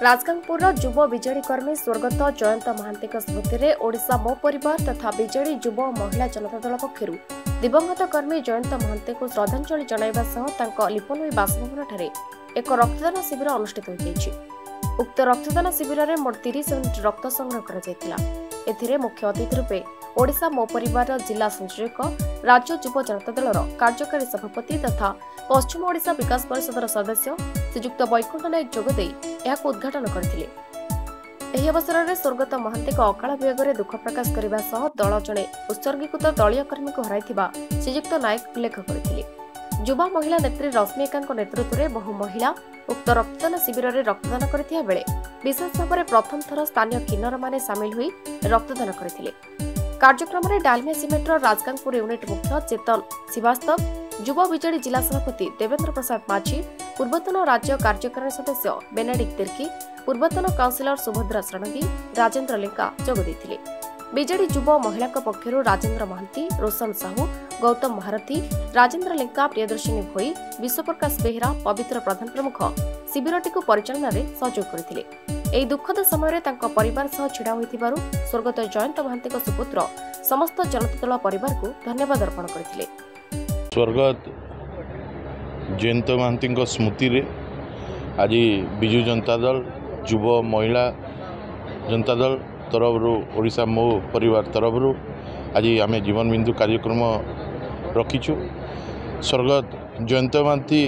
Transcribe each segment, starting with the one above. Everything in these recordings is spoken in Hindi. राजगांगपुर युव विजेडी कर्मी स्वर्गत जयंत महांती स्मृति में ओडिशा मो परिवार तथा विजेडी युव और महिला जनता दल पक्ष दिवंगत कर्मी जयंत महांती को श्रद्धांजलि जनाइबा लिपोनोई बासभवन एक रक्तदान शिविर अनुष्ठित हो। उक्त रक्तदान शिविर में मोट 30 यूनिट रक्त संग्रह कर मुख्य अतिथि रूपे ओडिशा मो परिवार जिला संयोजक राज्य युव जनता दलर कार्यकारी सभापति तथा पश्चिम ओडिशा विकास परिषदर सदस्य श्रीजुक्त वैकुठ नायक जोगदे यह उद्घाटन करथिले। एही अवसर में स्वर्गत महांती अकाल वियोग में दुख प्रकाश करने सह दल जड़े उत्सर्गीकृत दलीय कर्मी को हराइथिबा श्रीजुक्त नायक उल्लेख करथिले। युवा महिला नेत्री रश्मिका नेतृत्व में बहु महिला उक्त रक्तदान शिविर में रक्तदान करथिया बेले विशेष भाव में प्रथम थर स्थानीय किन्नर माने सामिल होई रक्तदान करथिले। कार्यक्रम में डालमिया सीमेंटर राजगांगपुर यूनिट मुख्य चेतन श्रीवास्तव, युवा विजेडी जिला सभापति देवेंद्र प्रसाद माझी, पूर्वतन राज्य कार्यकारिणी सदस्य बेनाडी तीर्की, पूर्वतन काउंसिलर सुभद्रा षंगी, राजेन्द्र लिंका जोगदेथिले। विजेडी युवा महिला पक्षर राजेंद्र महंती, रोशन साहू, गौतम महारथी, राजेन्द्र लिंका, प्रियदर्शिनी भोई, विश्वप्रकाश बेहेरा पवित्र प्रधान प्रमुख शिविरटी को परिचालन में सहयोग करथिले। एही दुखद समय परिवार सह छिड़ा होइथिबारु स्वर्गत जयंत महांती सुपुत्र समस्त जनता दल परिवार को धन्यवाद अर्पण करथिले। स्वर्गत जयंत महांती स्मृति रे आज विजु जनता दल युव महिला जनता दल तरफरू ओडिशा मो परिवार तरफरू आज आम जीवन बिंदु कार्यक्रम रखीचु। स्वर्गत जयंत महांती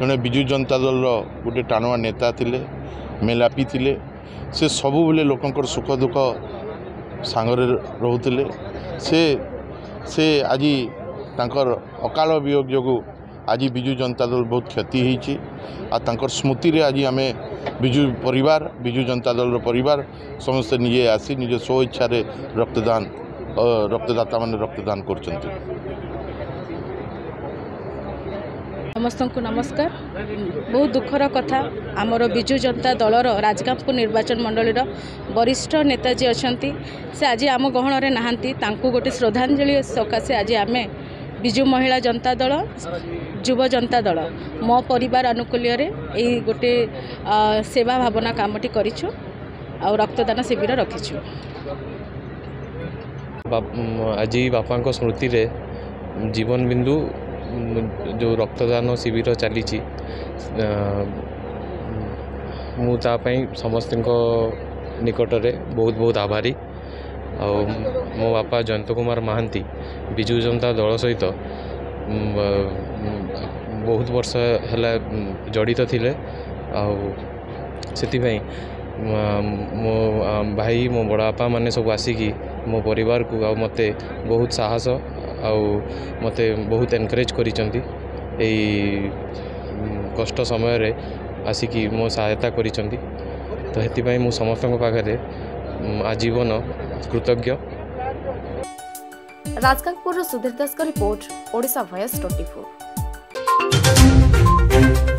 जड़े विजु जनता दल रो गोटे टाणुआ नेता थिले, मेलापी थिले, से सबु बेले लोकंकर सुख दुख सांगरे रहउतिले। से आज तांकर अकाल वियोग जो आज विजु जनता दल बहुत क्षति होती आंकर स्मृति रे आज आम विजु जनता दल परिवार समस्ते निजे आसी निज स्व इच्छा रे रक्तदाता माने रक्तदान करचंती। समस्त को नमस्कार। बहुत दुखर कथा आमर विजु जनता दलर राजगांगपुर निर्वाचन मंडलीर वरिष्ठ नेता जी अछंती से आज आम गहन रे नाहंती तांकू गोटे श्रद्धांजलि सकाशे आज आम बिजु महिला जनता दल युव जनता दल मो परिवार अनुकूल्य यही गोटे सेवा भावना कामटी करिछु आ रक्तदान शिविर रखीछु। आज बापा स्मृति रे जीवन बिंदु जो रक्तदान शिविर चली मुझे समस्त निकटरे बहुत बहुत आभारी। आ मो बापा जयंत कुमार महांती बिजु जनता दल सहित बहुत वर्ष है जड़ित थिले। से मो भाई मो बड़ापा माने सब आसिकी मो परिवार को मते बहुत साहस मते बहुत एनकरेज करिसंती। कष्ट समय रे आसिकी मो सहायता करिसंती तो हेतिबाई मो समस्त पाखे आजीवन कृतज्ञ। राजगांगपुर सुधीर दास का रिपोर्ट, ओडिशा वॉइस 24।